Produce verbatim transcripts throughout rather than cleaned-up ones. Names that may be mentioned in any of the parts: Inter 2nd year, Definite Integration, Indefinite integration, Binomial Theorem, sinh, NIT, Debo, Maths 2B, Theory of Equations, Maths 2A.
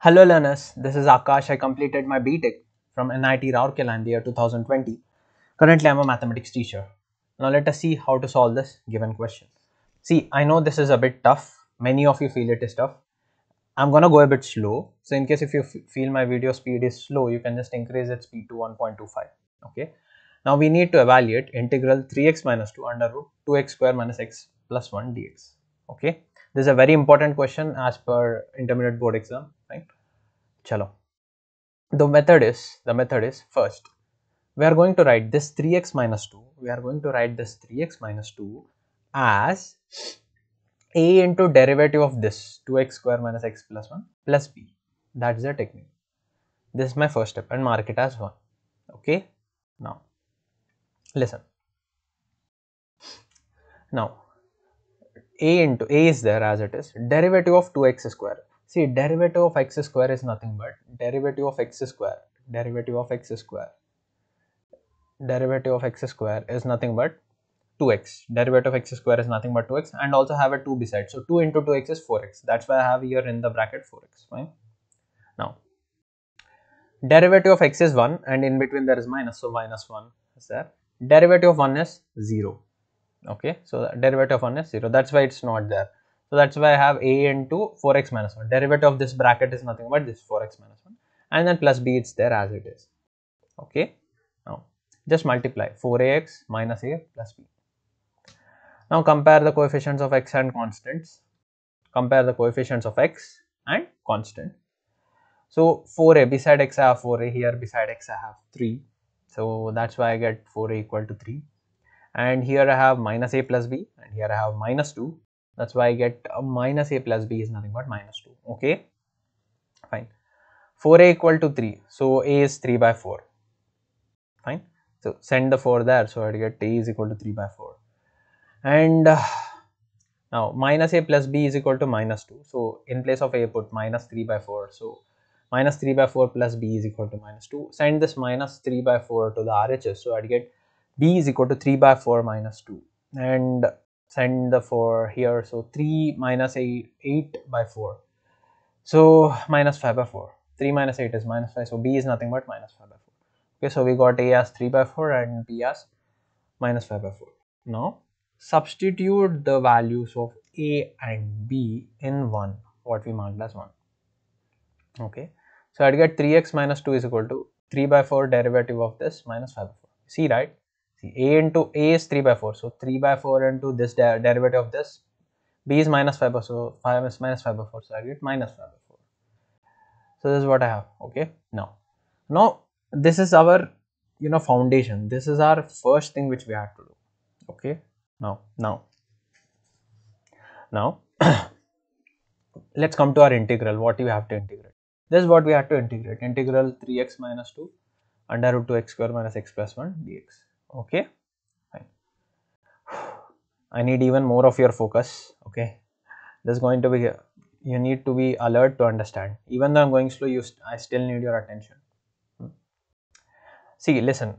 Hello learners, this is Akash. I completed my B Tech from N I T Rourkela in the year two thousand twenty. Currently, I am a mathematics teacher. Now let us see how to solve this given question. See, I know this is a bit tough. Many of you feel it is tough. I'm gonna go a bit slow. So in case if you feel my video speed is slow, you can just increase its speed to one point two five. Okay. Now we need to evaluate integral three x minus two under root two x square minus x plus one dx. Okay. This is a very important question as per intermediate board exam, right? Chalo. The method is, the method is first, we are going to write this three x minus two, we are going to write this three x minus two as a into derivative of this two x square minus x plus one plus b. That's the technique. This is my first step and mark it as one. Okay. Now, listen. Now, a into a is there as it is, derivative of two x square. See, derivative of x square is nothing but derivative of x square, derivative of x square, derivative of x square is nothing but two x, derivative of x square is nothing but two x, and also have a two beside. So two into two x is four x. That's why I have here in the bracket four x. Fine. Now, derivative of x is one, and in between there is minus, so minus one is there. Derivative of one is zero. Okay, so the derivative of one is zero, that's why it's not there. So that's why I have a into four x minus one. Derivative of this bracket is nothing but this four x minus one, and then plus b, it's there as it is. Okay, now just multiply four a x minus a plus b. Now compare the coefficients of x and constants. Compare the coefficients of x and constant. So four a, beside x I have four a, here beside x I have three. So that's why I get four a equal to three. And here I have minus a plus b, and here I have minus two. That's why I get a minus a plus b is nothing but minus two. Okay, fine. four a equal to three. So a is three by four. Fine. So send the four there. So I get a is equal to three by four. And uh, now minus a plus b is equal to minus two. So in place of a put minus three by four. So minus three by four plus b is equal to minus two. Send this minus three by four to the R H S. So I get b is equal to three by four minus two, and send the four here. So three minus eight, eight by four, so minus five by four. three minus eight is minus five, so b is nothing but minus five by four. Okay, so we got a as three by four and b as minus five by four. Now substitute the values of a and b in one, what we marked as one. Okay, so I'd get three x minus two is equal to three by four derivative of this minus five by four. See, right? See, a into a is three by four, so three by four into this der derivative of this, b is minus five by four, so five is minus five by four, so I get minus five by four. So this is what I have. Okay, now, now this is our, you know, foundation. This is our first thing which we had to do. Okay, now, now, now, let's come to our integral. What do you have to integrate? This is what we had to integrate: integral three x minus two under root two x square minus x plus one dx. Okay, fine. I need even more of your focus. Okay, this is going to be, you need to be alert to understand. Even though I'm going slow, you st I still need your attention. Hmm. See, listen,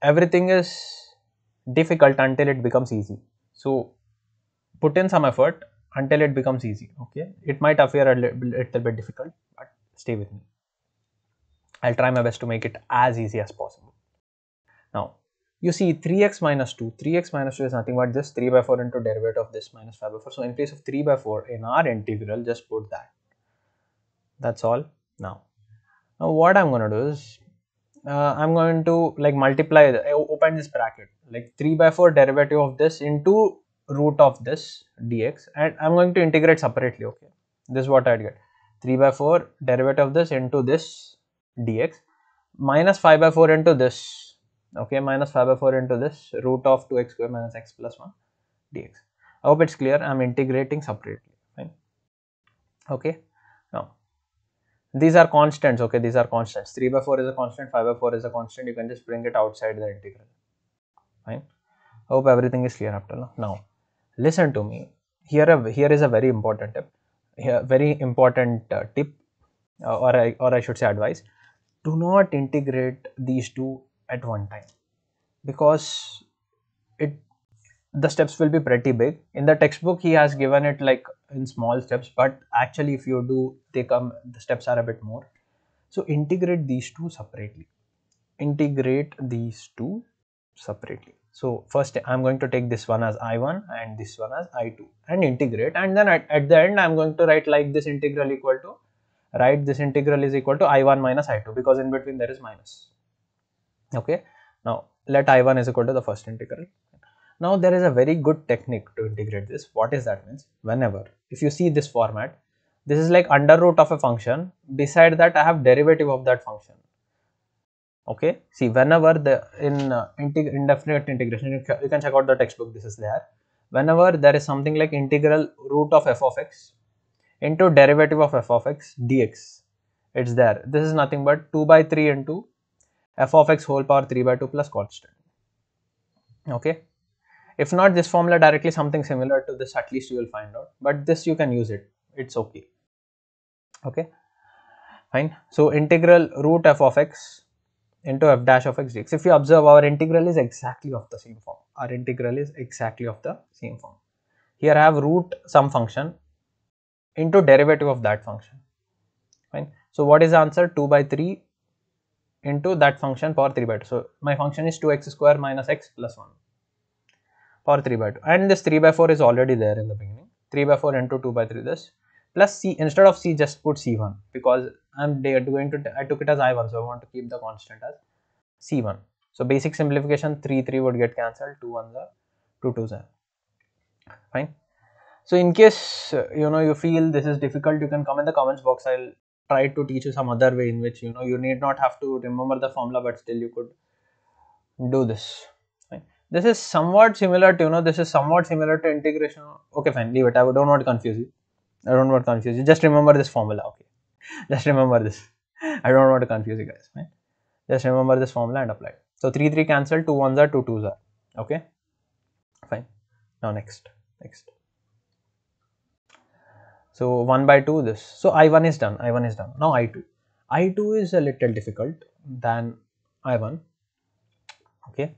everything is difficult until it becomes easy. So put in some effort until it becomes easy. Okay, it might appear a little, little bit difficult, but stay with me. I'll try my best to make it as easy as possible. Now, you see three x minus two, three x minus two is nothing but just three by four into derivative of this minus five by four. So in place of three by four in our integral, just put that. That's all. Now, now what I'm going to do is, uh, I'm going to like multiply, the, I open this bracket, like three by four derivative of this into root of this dx, and I'm going to integrate separately. Okay, this is what I'd get. three by four derivative of this into this dx, minus five by four into this. Okay, minus five by four into this root of two x square minus x plus one dx. I hope it's clear. I'm integrating separately. Fine. Okay. Now, these are constants. Okay, these are constants. three by four is a constant. five by four is a constant. You can just bring it outside the integral. Fine. I hope everything is clear up till now. Now, listen to me. Here, a, here is a very important tip. Here, very important uh, tip, uh, or I, or I should say advice. Do not integrate these two at one time, because it the steps will be pretty big. In the textbook he has given it like in small steps, but actually if you do they come, the steps are a bit more. So integrate these two separately. Integrate these two separately. So first I'm going to take this one as I one and this one as I two and integrate, and then at, at the end I'm going to write like this integral equal to, write this integral is equal to I one minus I two, because in between there is minus. Okay, now let I one is equal to the first integral. Now there is a very good technique to integrate this. What is that means? Whenever, if you see this format, this is like under root of a function, beside that I have derivative of that function. Okay, see whenever the in uh, integ indefinite integration, you, you can check out the textbook, this is there. Whenever there is something like integral root of f of x into derivative of f of x dx, it's there. This is nothing but two by three into f of x whole power three by two plus constant. Okay, if not this formula, directly something similar to this at least you will find out, but this you can use it, it's okay. Okay, fine. So integral root f of x into f dash of x dx. If you observe, our integral is exactly of the same form. Our integral is exactly of the same form. Here I have root some function into derivative of that function. Fine. So what is the answer? two by three into that function power three by two. So my function is two x square minus x plus one power three by two, and this three by four is already there in the beginning. three by four into two by three, this plus c, instead of c just put c one, because I am going to, I took it as I one, so I want to keep the constant as c one. So basic simplification, three three would get cancelled, two ones are two twos are, fine. So in case uh, you know you feel this is difficult, you can come in the comments box. I will try to teach you some other way in which you know you need not have to remember the formula, but still you could do this, fine. This is somewhat similar to, you know, this is somewhat similar to integration. Okay, fine, leave it, I don't want to confuse you. I don't want to confuse you, just remember this formula, okay, just remember this, I don't want to confuse you guys, right? Just remember this formula and apply it. So three three cancel, two ones are, two twos are, okay, fine. Now next, next, so one by two this, so I one is done, I one is done, now I two, I two is a little difficult than I one, okay.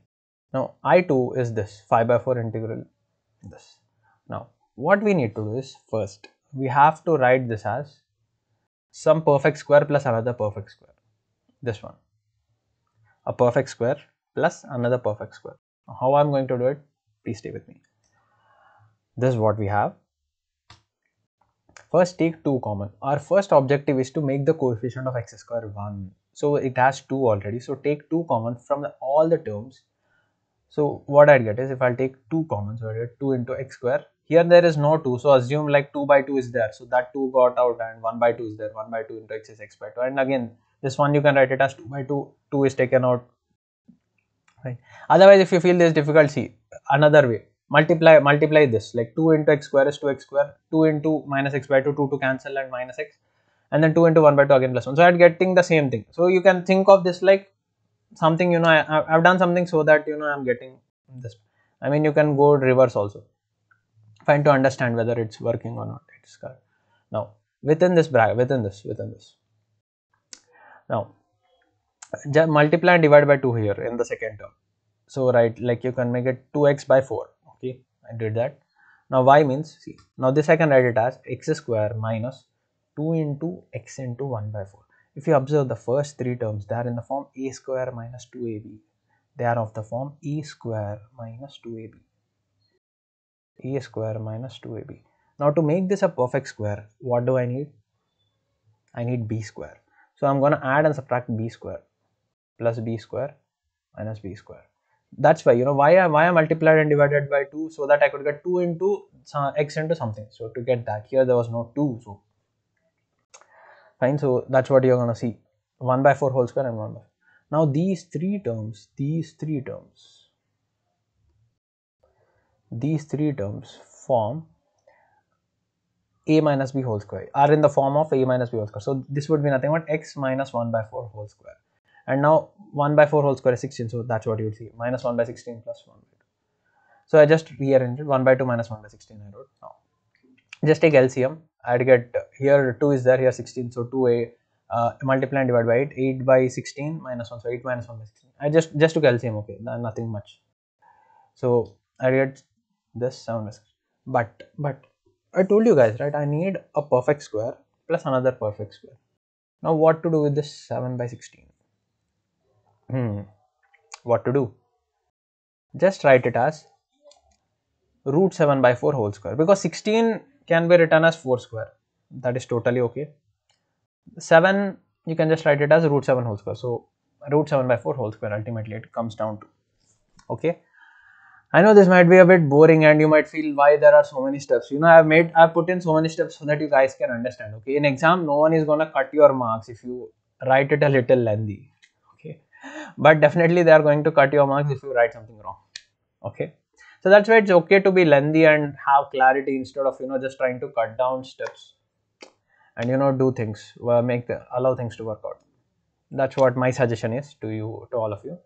Now I two is this five by four integral this. Now what we need to do is, first we have to write this as some perfect square plus another perfect square, this one, a perfect square plus another perfect square. How I'm going to do it, please stay with me. This is what we have. First take two common. Our first objective is to make the coefficient of x square one, so it has two already, so take two common from the, all the terms. So what I'd get is, if I'll take two common, so I get two into x square. Here there is no two, so assume like two by two is there, so that two got out and one by two is there, one by two into x is x by two, and again this one you can write it as two by two, two is taken out, right? Otherwise if you feel this difficult, see another way, multiply multiply this, like two into x square is two x square, two into minus x by two, two to cancel and minus x, and then two into one by two again plus one, so I'm getting the same thing. So you can think of this like something, you know, I, I've done something so that you know I'm getting this, I mean you can go reverse also. Fine, to understand whether it's working or not, it's correct. Now within this bracket, within this, within this, now just multiply and divide by two here in the second term. So right, like you can make it two x by four. Okay, I did that. Now y means, see, now this I can write it as x square minus two into x into one by four. If you observe the first three terms, they are in the form a square minus two a b. They are of the form a square minus two a b. A square minus two a b. Now to make this a perfect square, what do I need? I need b square. So I'm going to add and subtract b square plus b square minus b square. That's why, you know, why I, why I multiplied and divided by two, so that I could get two into uh, x into something. So to get that, here there was no two. So fine, so that's what you're going to see. one by four whole square and one by four. Now these three terms, these three terms. These three terms form a minus b whole square, are in the form of a minus b whole square. So this would be nothing but x minus one by four whole square. And now one by four whole square is sixteen. So that's what you would see, minus one by sixteen plus one by two. So I just rearranged it, one by two minus one by sixteen I wrote. Now just take L C M. I'd get here two is there, here sixteen. So two a uh, multiply and divide by eight, eight by sixteen minus one. So eight minus one by sixteen. I just, just took L C M. Okay, nothing much. So I get this seven by six. But, but I told you guys, right, I need a perfect square plus another perfect square. Now what to do with this seven by sixteen? Hmm, what to do? Just write it as root seven by four whole square, because sixteen can be written as four square. That is totally okay. seven, you can just write it as root seven whole square. So root seven by four whole square, ultimately it comes down to, okay. I know this might be a bit boring and you might feel why there are so many steps. You know, I've made, I've put in so many steps so that you guys can understand. Okay, in exam, no one is gonna cut your marks if you write it a little lengthy. Okay, but definitely they are going to cut your marks if you write something wrong. Okay, so that's why it's okay to be lengthy and have clarity instead of, you know, just trying to cut down steps and, you know, do things, make the, allow things to work out. That's what my suggestion is to you, to all of you.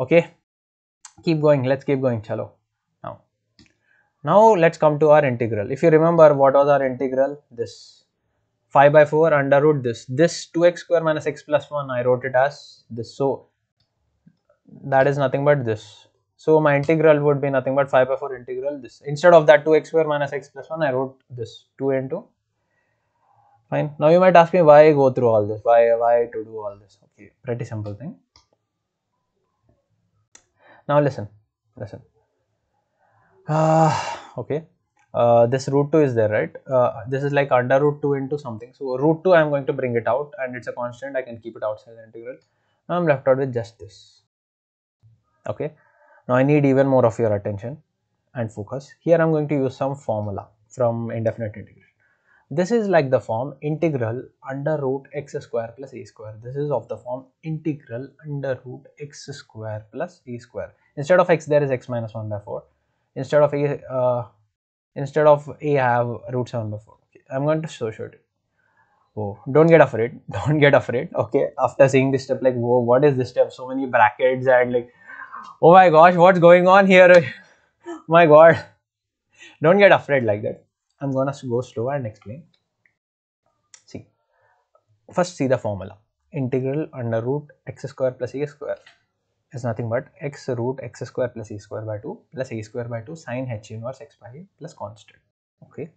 Okay. Keep going, let's keep going. Chalo. Now, now let's come to our integral. If you remember, what was our integral? This five by four under root this. This two x square minus x plus one, I wrote it as this. So, that is nothing but this. So, my integral would be nothing but five by four integral this. Instead of that two x square minus x plus one, I wrote this two into. Fine. Now, you might ask me why I go through all this, why, why to do all this. Okay, pretty simple thing. Now listen, listen, uh, okay, uh, this root two is there, right? Uh, this is like under root two into something. So root two, I am going to bring it out and it's a constant. I can keep it outside the integral. Now I am left out with just this. Okay, now I need even more of your attention and focus. Here I am going to use some formula from indefinite integration. This is like the form integral under root x square plus a square. This is of the form integral under root x square plus a square. Instead of x, there is x minus one by four. Instead of a, uh, instead of a, I have root seven by four. Okay. I'm going to show it. Oh, don't get afraid. Don't get afraid. Okay. After seeing this step, like, whoa, what is this step? So many brackets and like, oh my gosh, what's going on here? My God. Don't get afraid like that. I'm gonna go slow and explain. See, first see the formula. Integral under root x square plus a square is nothing but x root x square plus a square by two plus a square by two sine h inverse x by a plus constant. Okay.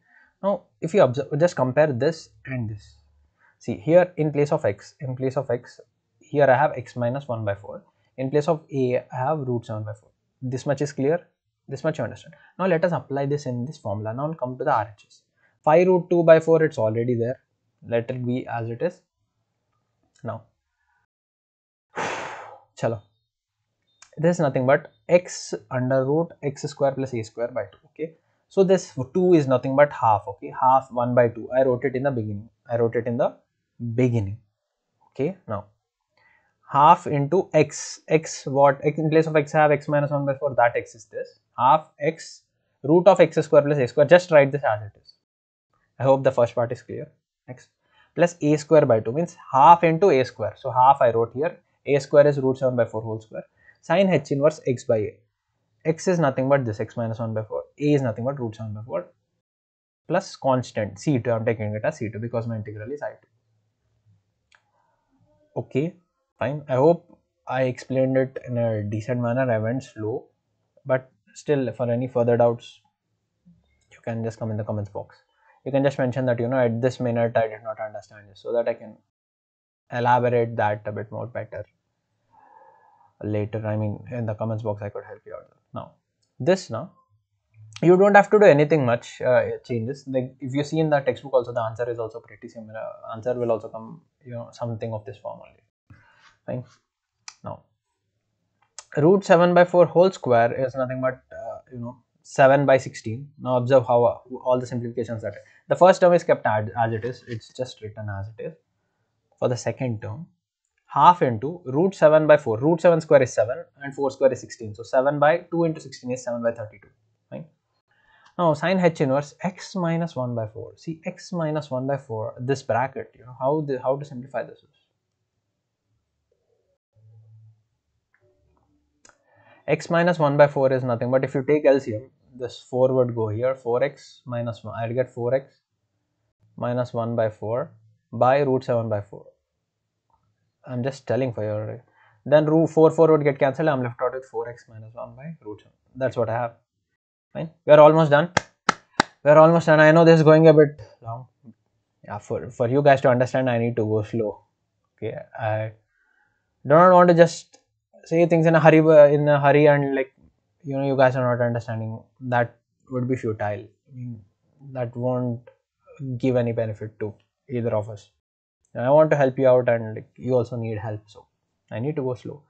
Now, if you observe, just compare this and this. See here, in place of x, in place of x, here I have x minus one by four. In place of a, I have root seven by four. This much is clear. This much you understand. Now let us apply this in this formula. Now come to the R H S. five root two by four, it's already there. Let it be as it is. Now, chalo. This is nothing but x under root x square plus a square by two. Okay. So this two is nothing but half. Okay. Half one by two. I wrote it in the beginning. I wrote it in the beginning. Okay. Now, half into x, x what, x in place of x I have x minus one by four, that x is this, half x root of x square plus a square, just write this as it is. I hope the first part is clear. X plus a square by two means half into a square. So half I wrote here, a square is root seven by four whole square, sine h inverse x by a, x is nothing but this x minus one by four, a is nothing but root seven by four plus constant c two, I am taking it as c two because my integral is i two. Okay. Fine. I hope I explained it in a decent manner. I went slow, but still, for any further doubts, you can just come in the comments box. You can just mention that, you know, at this minute I did not understand this, so that I can elaborate that a bit more better later. I mean, in the comments box, I could help you out. Now, this now, you don't have to do anything much uh, changes. Like if you see in the textbook, also the answer is also pretty similar. Answer will also come, you know, something of this form only. Fine. Now, root seven by four whole square is nothing but, uh, you know, seven by sixteen. Now, observe how uh, all the simplifications that the first term is kept as, as it is. It's just written as it is. For the second term, half into root seven by four. Root seven square is seven and four square is sixteen. So, seven by two into sixteen is seven by thirty-two. Fine. Now, sine h inverse x minus one by four. See, x minus one by four, this bracket, you know, how, the, how to simplify this is. X minus one by four is nothing but if you take L C M, this four would go here, four x minus one, I'll get four x minus one by four by root seven by four. I'm just telling for your, then root four, four would get cancelled, I'm left out with four x minus one by root seven. That's what I have. Fine, we are almost done. We are almost done. I know this is going a bit long. Yeah, for for you guys to understand, I need to go slow. Okay, I do not want to just say things in a hurry, in a hurry, and like you know, you guys are not understanding. That would be futile. That won't give any benefit to either of us. And I want to help you out, and like, you also need help, so I need to go slow.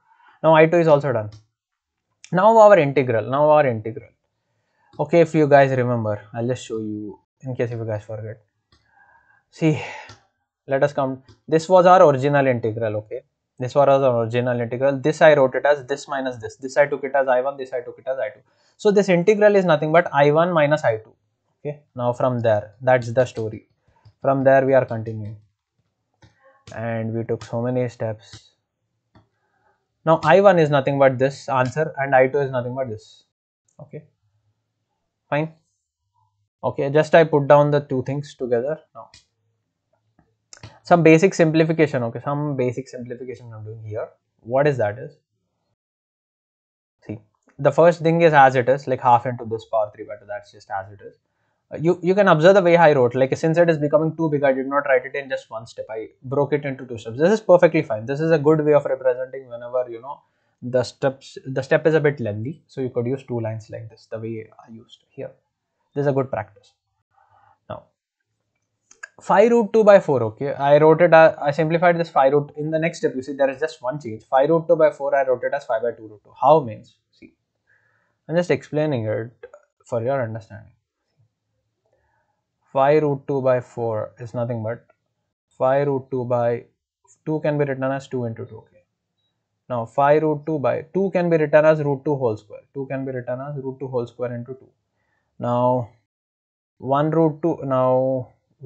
Now I two is also done. Now our integral. Now our integral. Okay, if you guys remember, I'll just show you in case if you guys forget. See, let us come. This was our original integral. Okay, this was our original integral. This I wrote it as this minus this. This I took it as I one. This I took it as I two. So this integral is nothing but I one minus I two. Okay. Now from there, that's the story. From there we are continuing, and we took so many steps. Now I one is nothing but this answer, and I two is nothing but this. Okay. Fine. Okay. Just I put down the two things together now. Some basic simplification. Okay, some basic simplification I'm doing here. What is that is, see, the first thing is as it is, like half into this power three by two, that's just as it is. Uh, you, you can observe the way I wrote, like since it is becoming too big, I did not write it in just one step. I broke it into two steps. This is perfectly fine. This is a good way of representing whenever, you know, the steps, the step is a bit lengthy. So you could use two lines like this, the way I used here. This is a good practice. five root two by four. Okay, I wrote it as, I simplified this five root. In the next step you see there is just one change. five root two by four, I wrote it as five by two root two. How means, see, I'm just explaining it for your understanding. five root two by four is nothing but five root two by two can be written as two into two. Okay, now five root two by two can be written as root two whole square. two can be written as root two whole square into two. Now one root two, now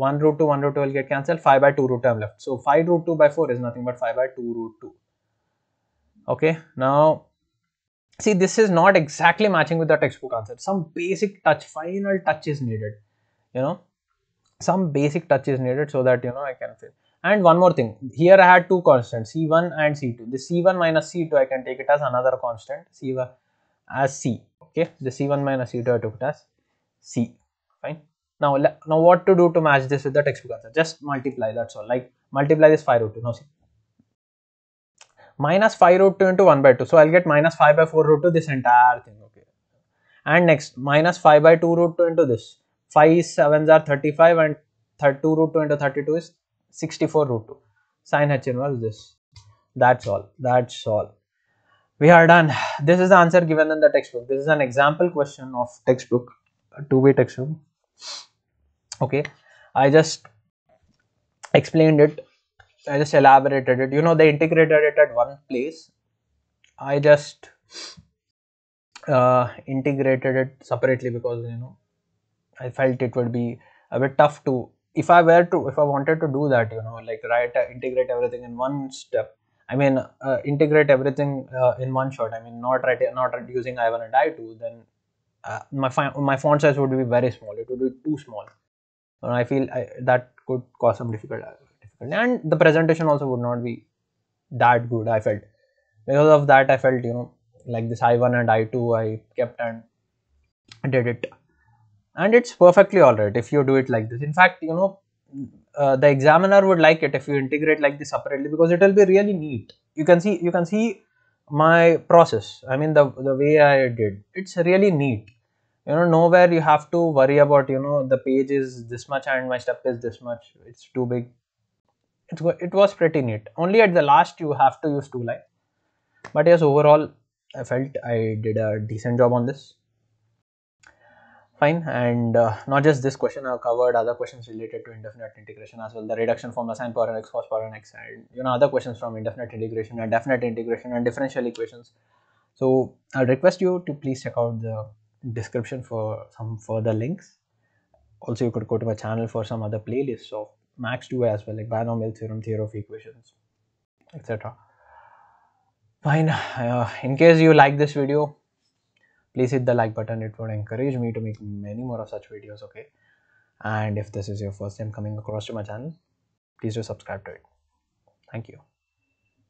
one root two, one root two will get cancelled. five by two root two I'm left. So five root two by four is nothing but five by two root two. Okay, now see, this is not exactly matching with the textbook answer. Some basic touch, final touch is needed, you know, some basic touch is needed so that, you know, I can fill. And one more thing, here I had two constants, C one and C two. The C one minus C two I can take it as another constant, C one as C. Okay, the C one minus C two I took it as C. Fine. Now, now what to do to match this with the textbook answer? Just multiply, that's all. Like multiply this five root two. Now see, minus five root two into one by two. So I'll get minus five by four root two, this entire thing. Okay. And next, minus five by two root two into this. five sevens are thirty-five, and two root two into thirty-two is sixty-four root two. Sin H inverse this. That's all. That's all. We are done. This is the answer given in the textbook. This is an example question of textbook, two B textbook. Okay, I just explained it, I just elaborated it, you know, they integrated it at one place. I just uh, integrated it separately because, you know, I felt it would be a bit tough to, if I were to, if I wanted to do that, you know, like write, uh, integrate everything in one step, I mean, uh, integrate everything uh, in one shot, I mean, not, write, not using I one and I two, then uh, my, my font size would be very small, it would be too small. And I feel I, that could cause some difficulty, and the presentation also would not be that good. I felt because of that, I felt, you know, like this I one and I two I kept and did it, and it's perfectly alright if you do it like this. In fact, you know, uh, the examiner would like it if you integrate like this separately, because it will be really neat. You can see, you can see my process. I mean, the the way I did, it's really neat. You know, nowhere you have to worry about, you know, the page is this much and my step is this much, it's too big. It's, it was pretty neat. Only at the last you have to use two lines. But yes, overall I felt I did a decent job on this. Fine, and uh, not just this question, I've covered other questions related to indefinite integration as well. The reduction formula, sin power n x, cos power n x, and you know, other questions from indefinite integration and definite integration and differential equations. So I'll request you to please check out the description for some further links. Also, you could go to my channel for some other playlists of Max two A as well, like binomial theorem, theory of equations, et cetera. Fine. Uh, in case you like this video, please hit the like button. It would encourage me to make many more of such videos. Okay. And if this is your first time coming across to my channel, please do subscribe to it. Thank you.